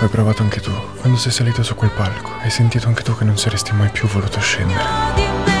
L'hai provato anche tu. Quando sei salito su quel palco, hai sentito anche tu che non saresti mai più voluto scendere.